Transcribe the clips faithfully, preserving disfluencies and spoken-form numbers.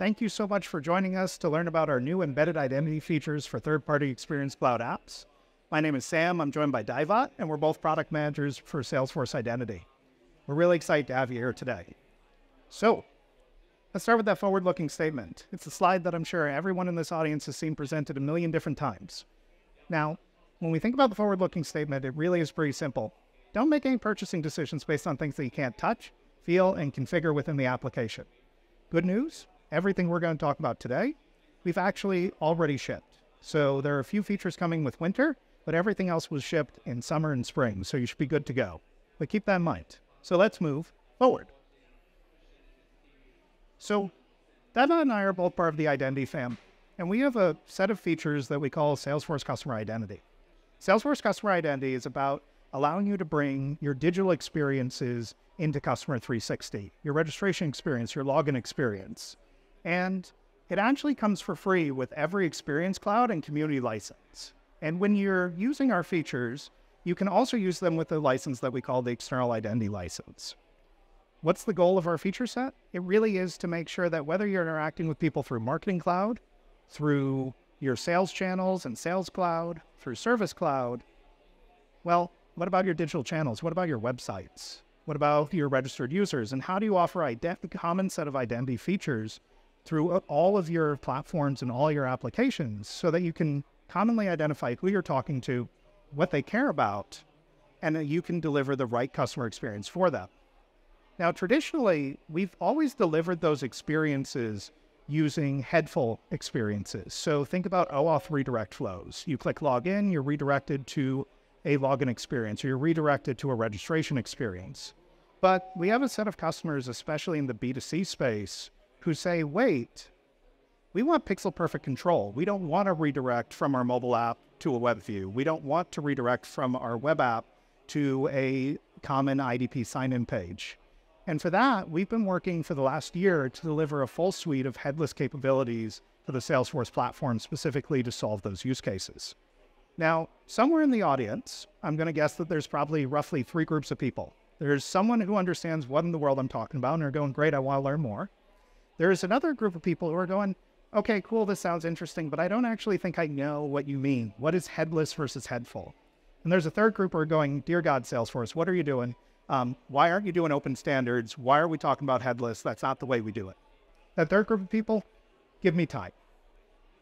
Thank you so much for joining us to learn about our new embedded identity features for third-party Experience Cloud apps. My name is Sam, I'm joined by Divot, and we're both product managers for Salesforce Identity. We're really excited to have you here today. So, let's start with that forward-looking statement. It's a slide that I'm sure everyone in this audience has seen presented a million different times. Now, when we think about the forward-looking statement, it really is pretty simple. Don't make any purchasing decisions based on things that you can't touch, feel, and configure within the application. Good news, everything we're going to talk about today, we've actually already shipped. So there are a few features coming with winter, but everything else was shipped in summer and spring, so you should be good to go. But keep that in mind. So let's move forward. So Dana and I are both part of the Identity fam, and we have a set of features that we call Salesforce Customer Identity. Salesforce Customer Identity is about allowing you to bring your digital experiences into Customer three sixty, your registration experience, your login experience. And it actually comes for free with every Experience Cloud and Community license. And when you're using our features, you can also use them with the license that we call the External Identity License. What's the goal of our feature set? It really is to make sure that whether you're interacting with people through Marketing Cloud, through your sales channels and Sales Cloud, through Service Cloud, well, what about your digital channels? What about your websites? What about your registered users? And how do you offer a common set of identity features through all of your platforms and all your applications so that you can commonly identify who you're talking to, what they care about, and that you can deliver the right customer experience for them? Now, traditionally, we've always delivered those experiences using headful experiences. So think about OAuth redirect flows. You click login, you're redirected to a login experience, or you're redirected to a registration experience. But we have a set of customers, especially in the B two C space, who say, wait, we want pixel perfect control. We don't want to redirect from our mobile app to a web view. We don't want to redirect from our web app to a common I D P sign-in page. And for that, we've been working for the last year to deliver a full suite of headless capabilities for the Salesforce platform specifically to solve those use cases. Now, somewhere in the audience, I'm going to guess that there's probably roughly three groups of people. There's someone who understands what in the world I'm talking about and are going, great, I want to learn more. There's another group of people who are going, okay, cool, this sounds interesting, but I don't actually think I know what you mean. What is headless versus headful? And there's a third group who are going, dear God, Salesforce, what are you doing? Um, why aren't you doing open standards? Why are we talking about headless? That's not the way we do it. That third group of people, give me time.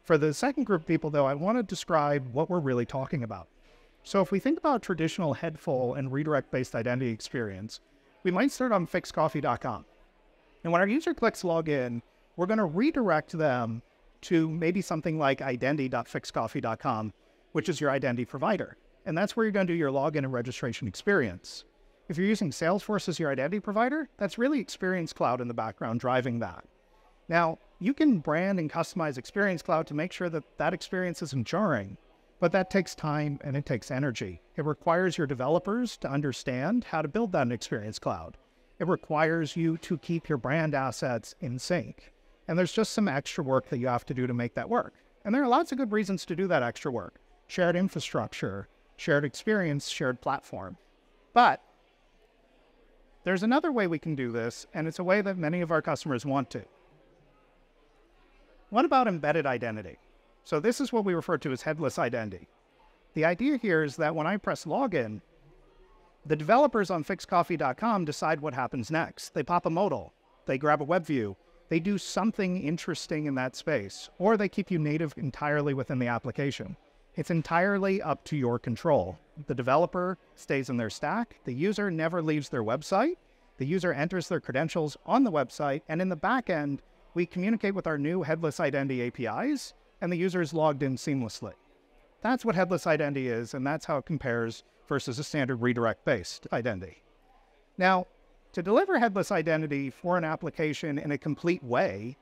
For the second group of people, though, I want to describe what we're really talking about. So if we think about traditional headful and redirect-based identity experience, we might start on fix coffee dot com. And when our user clicks login, we're going to redirect them to maybe something like identity dot fix coffee dot com, which is your identity provider. And that's where you're going to do your login and registration experience. If you're using Salesforce as your identity provider, that's really Experience Cloud in the background driving that. Now, you can brand and customize Experience Cloud to make sure that that experience isn't jarring, but that takes time and it takes energy. It requires your developers to understand how to build that in Experience Cloud. It requires you to keep your brand assets in sync. And there's just some extra work that you have to do to make that work. And there are lots of good reasons to do that extra work. Shared infrastructure, shared experience, shared platform. But there's another way we can do this, and it's a way that many of our customers want to. What about embedded identity? So this is what we refer to as headless identity. The idea here is that when I press login, the developers on fix coffee dot com decide what happens next. They pop a modal, they grab a web view, they do something interesting in that space, or they keep you native entirely within the application. It's entirely up to your control. The developer stays in their stack. The user never leaves their website. The user enters their credentials on the website. And in the back end, we communicate with our new Headless Identity A P Is, and the user is logged in seamlessly. That's what Headless Identity is, and that's how it compares versus a standard redirect-based identity. Now, to deliver Headless Identity for an application in a complete way,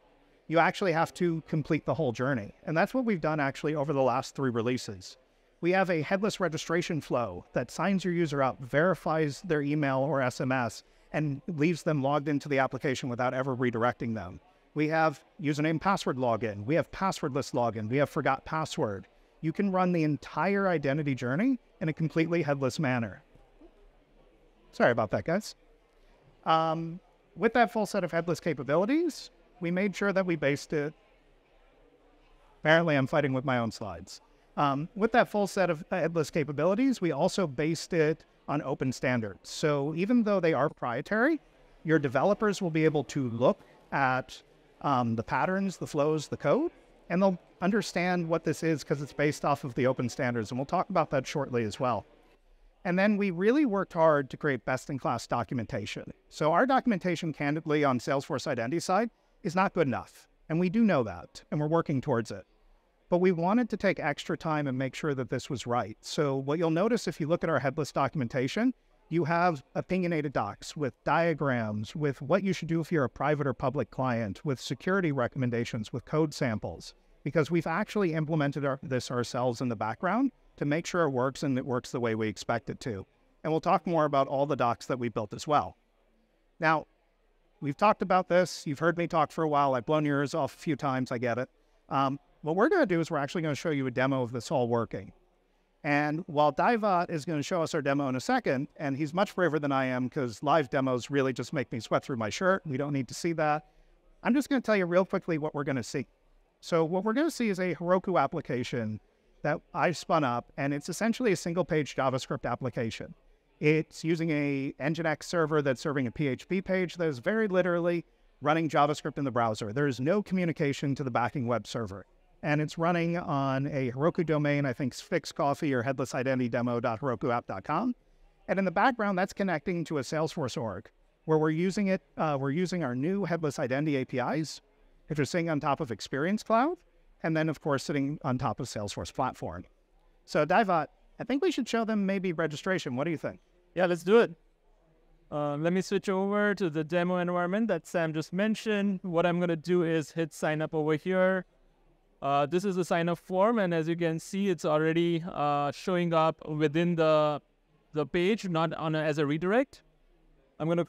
you actually have to complete the whole journey. And that's what we've done actually over the last three releases. We have a headless registration flow that signs your user up, verifies their email or S M S, and leaves them logged into the application without ever redirecting them. We have username password login. We have passwordless login. We have forgot password. You can run the entire identity journey in a completely headless manner. Sorry about that, guys. Um, with that full set of headless capabilities, we made sure that we based it. Apparently, I'm fighting with my own slides. Um, with that full set of headless capabilities, we also based it on open standards. So even though they are proprietary, your developers will be able to look at um, the patterns, the flows, the code, and they'll understand what this is because it's based off of the open standards. And we'll talk about that shortly as well. And then we really worked hard to create best-in-class documentation. So our documentation, candidly, on Salesforce Identity side is not good enough. And we do know that, and we're working towards it. But we wanted to take extra time and make sure that this was right. So what you'll notice if you look at our headless documentation, you have opinionated docs with diagrams, with what you should do if you're a private or public client, with security recommendations, with code samples, because we've actually implemented our, this ourselves in the background to make sure it works and it works the way we expect it to. And we'll talk more about all the docs that we built as well. Now, we've talked about this. You've heard me talk for a while. I've blown your ears off a few times. I get it. Um, what we're going to do is we're actually going to show you a demo of this all working. And while Divot is going to show us our demo in a second, and he's much braver than I am because live demos really just make me sweat through my shirt. We don't need to see that. I'm just going to tell you real quickly what we're going to see. So what we're going to see is a Heroku application that I spun up, and it's essentially a single-page JavaScript application. It's using a Nginx server that's serving a P H P page that is very literally running JavaScript in the browser. There is no communication to the backing web server. And it's running on a Heroku domain, I think fixcoffee or headless identity demo dot heroku app dot com. And in the background, that's connecting to a Salesforce org, where we're using it. Uh, we're using our new Headless Identity A P Is, which are sitting on top of Experience Cloud, and then, of course, sitting on top of Salesforce Platform. So, Divot, I think we should show them maybe registration. What do you think? Yeah, let's do it. Uh, let me switch over to the demo environment that Sam just mentioned. What I'm going to do is hit sign up over here. Uh, this is a sign-up form, and as you can see, it's already uh, showing up within the, the page, not on a, as a redirect. I'm going to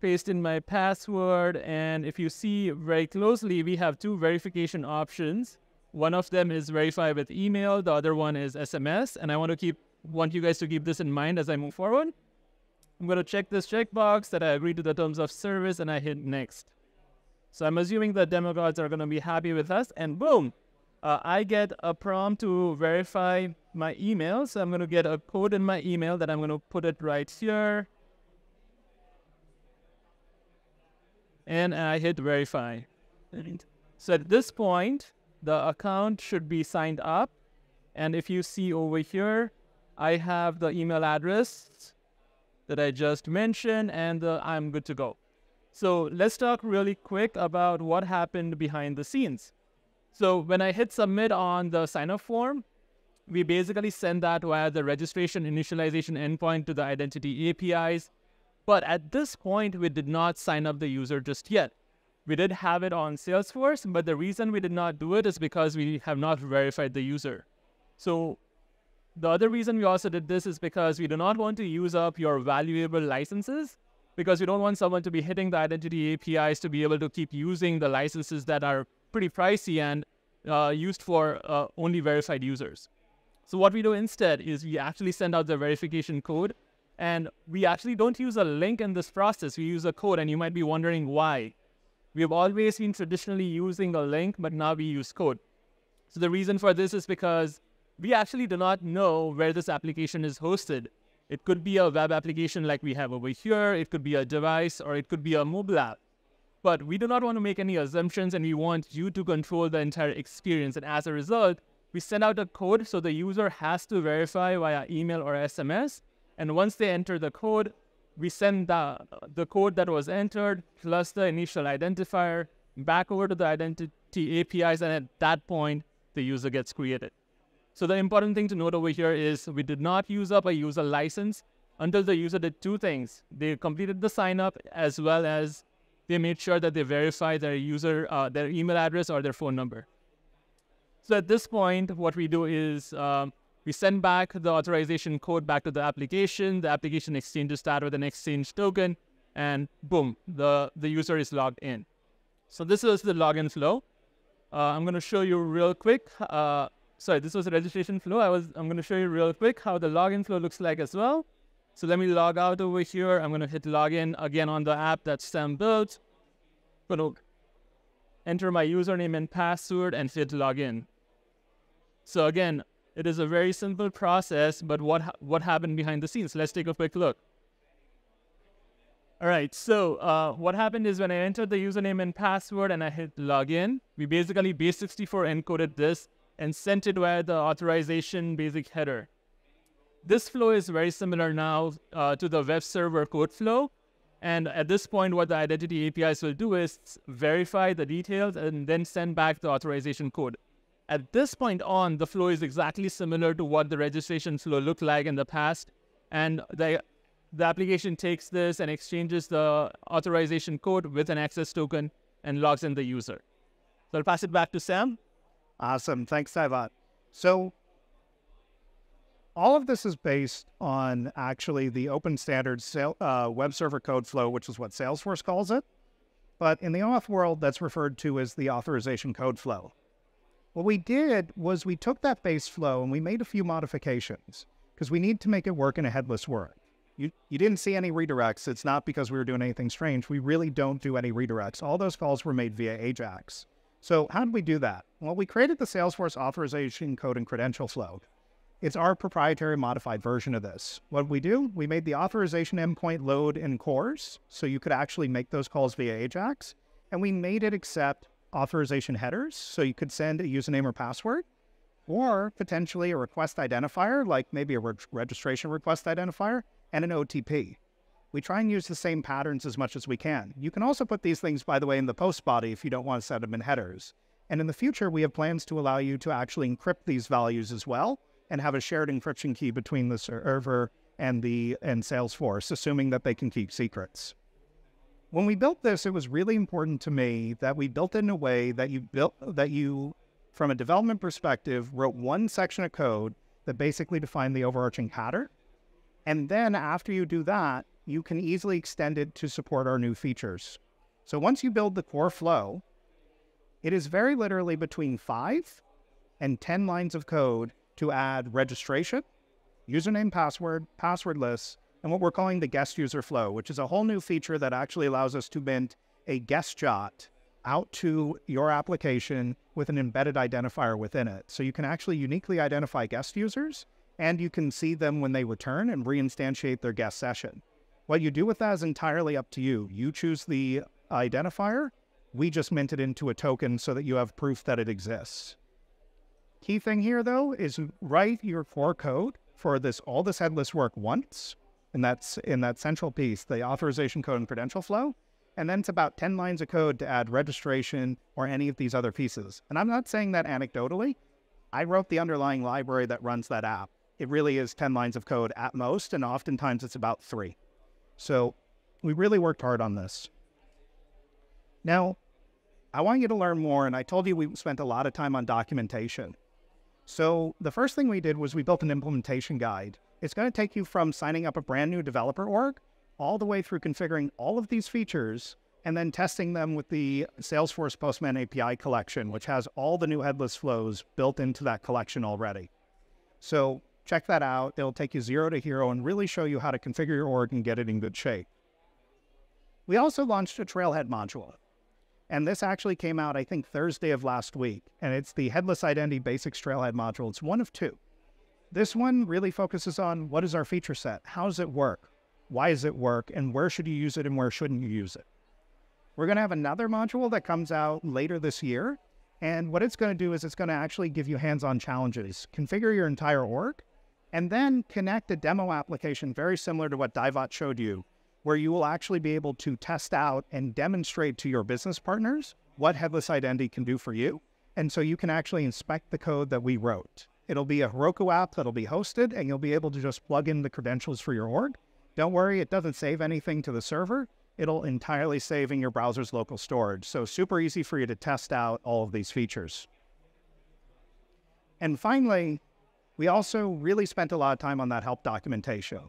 paste in my password, and if you see very closely, we have two verification options. One of them is verify with email, the other one is S M S, and I want to keep want you guys to keep this in mind as I move forward. I'm going to check this checkbox that I agree to the terms of service, and I hit next. So I'm assuming the demo gods are going to be happy with us, and boom! Uh, I get a prompt to verify my email, so I'm going to get a code in my email that I'm going to put it right here. And I hit verify. So at this point, the account should be signed up. And if you see over here, I have the email address that I just mentioned, and uh, I'm good to go. So let's talk really quick about what happened behind the scenes. So when I hit submit on the sign-up form, we basically send that via the registration initialization endpoint to the identity A P Is. But at this point, we did not sign up the user just yet. We did have it on Salesforce, but the reason we did not do it is because we have not verified the user. So the other reason we also did this is because we do not want to use up your valuable licenses, because we don't want someone to be hitting the identity A P Is to be able to keep using the licenses that are pretty pricey and uh, used for uh, only verified users. So what we do instead is we actually send out the verification code, and we actually don't use a link in this process. We use a code, and you might be wondering why. We have always been traditionally using a link, but now we use code. So the reason for this is because we actually do not know where this application is hosted. It could be a web application like we have over here, it could be a device, or it could be a mobile app. But we do not want to make any assumptions, and we want you to control the entire experience. And as a result, we send out a code, so the user has to verify via email or S M S. And once they enter the code, we send the, the code that was entered plus the initial identifier back over to the identity A P Is. And at that point, the user gets created. So the important thing to note over here is we did not use up a user license until the user did two things. They completed the sign up, as well as they made sure that they verify their user, uh, their email address or their phone number. So at this point, what we do is um, we send back the authorization code back to the application. The application exchanges that with an exchange token, and boom, the, the user is logged in. So this is the login flow. Uh, I'm going to show you real quick. Uh, sorry, this was the registration flow. I was, I'm going to show you real quick how the login flow looks like as well. So let me log out over here. I'm going to hit login again on the app that Sam built. Going to enter my username and password, and hit login. So again, it is a very simple process, but what, ha what happened behind the scenes? Let's take a quick look. All right, so uh, what happened is when I entered the username and password and I hit login, we basically base sixty-four encoded this and sent it via the authorization basic header. This flow is very similar now uh, to the web server code flow. And at this point, what the identity A P Is will do is verify the details and then send back the authorization code. At this point on, the flow is exactly similar to what the registration flow looked like in the past. And the, the application takes this and exchanges the authorization code with an access token and logs in the user. So I'll pass it back to Sam. Awesome. Thanks, Divot. So all of this is based on actually the open standard sale, uh, web server code flow, which is what Salesforce calls it. But in the auth world, that's referred to as the authorization code flow. What we did was we took that base flow and we made a few modifications because we need to make it work in a headless world. You, you didn't see any redirects. It's not because we were doing anything strange. We really don't do any redirects. All those calls were made via AJAX. So how did we do that? Well, we created the Salesforce authorization code and credential flow. It's our proprietary modified version of this. What we do, we made the authorization endpoint load in CORS, so you could actually make those calls via AJAX, and we made it accept authorization headers, so you could send a username or password, or potentially a request identifier, like maybe a re registration request identifier, and an O T P. We try and use the same patterns as much as we can. You can also put these things, by the way, in the post body if you don't want to set them in headers. And in the future, we have plans to allow you to actually encrypt these values as well, and have a shared encryption key between the server and the and Salesforce, assuming that they can keep secrets. When we built this, it was really important to me that we built it in a way that you built that you, from a development perspective, wrote one section of code that basically defined the overarching pattern. And then after you do that, you can easily extend it to support our new features. So once you build the core flow, it is very literally between five and ten lines of code to add registration, username, password, password lists, and what we're calling the guest user flow, which is a whole new feature that actually allows us to mint a guest J W T out to your application with an embedded identifier within it. So you can actually uniquely identify guest users, and you can see them when they return and reinstantiate their guest session. What you do with that is entirely up to you. You choose the identifier. We just mint it into a token so that you have proof that it exists. Key thing here, though, is write your core code for this all this headless work once, and that's in that central piece, the authorization code and credential flow, and then it's about ten lines of code to add registration or any of these other pieces. And I'm not saying that anecdotally. I wrote the underlying library that runs that app. It really is ten lines of code at most, and oftentimes it's about three. So we really worked hard on this. Now, I want you to learn more, and I told you we spent a lot of time on documentation. So the first thing we did was we built an implementation guide. It's going to take you from signing up a brand new developer org all the way through configuring all of these features and then testing them with the Salesforce Postman A P I collection, which has all the new headless flows built into that collection already. So check that out. It'll take you zero to hero and really show you how to configure your org and get it in good shape. We also launched a Trailhead module. And this actually came out, I think, Thursday of last week. And it's the Headless Identity Basics Trailhead module. It's one of two. This one really focuses on what is our feature set? How does it work? Why does it work? And where should you use it and where shouldn't you use it? We're going to have another module that comes out later this year. And what it's going to do is it's going to actually give you hands-on challenges, configure your entire org, and then connect a demo application very similar to what Divot showed you, where you will actually be able to test out and demonstrate to your business partners what Headless Identity can do for you. And so you can actually inspect the code that we wrote. It'll be a Heroku app that'll be hosted, and you'll be able to just plug in the credentials for your org. Don't worry, it doesn't save anything to the server. It'll entirely save in your browser's local storage. So super easy for you to test out all of these features. And finally, we also really spent a lot of time on that help documentation.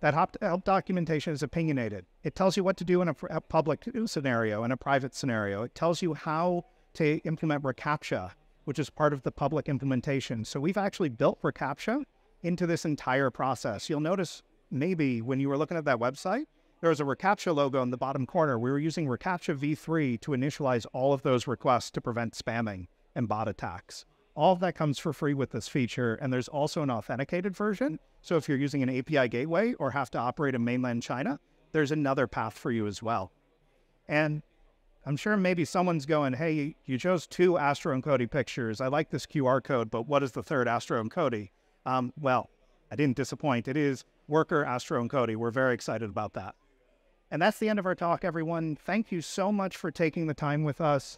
That help documentation is opinionated. It tells you what to do in a, a public scenario and a private scenario. It tells you how to implement reCAPTCHA, which is part of the public implementation. So we've actually built reCAPTCHA into this entire process. You'll notice maybe when you were looking at that website, there's a reCAPTCHA logo in the bottom corner. We were using reCAPTCHA v three to initialize all of those requests to prevent spamming and bot attacks. All of that comes for free with this feature, and there's also an authenticated version. So if you're using an A P I gateway or have to operate in mainland China, there's another path for you as well. And I'm sure maybe someone's going, hey, you chose two Astro and Cody pictures. I like this Q R code, but what is the third Astro and Cody? Um, well, I didn't disappoint. It is Worker, Astro, and Cody. We're very excited about that. And that's the end of our talk, everyone. Thank you so much for taking the time with us.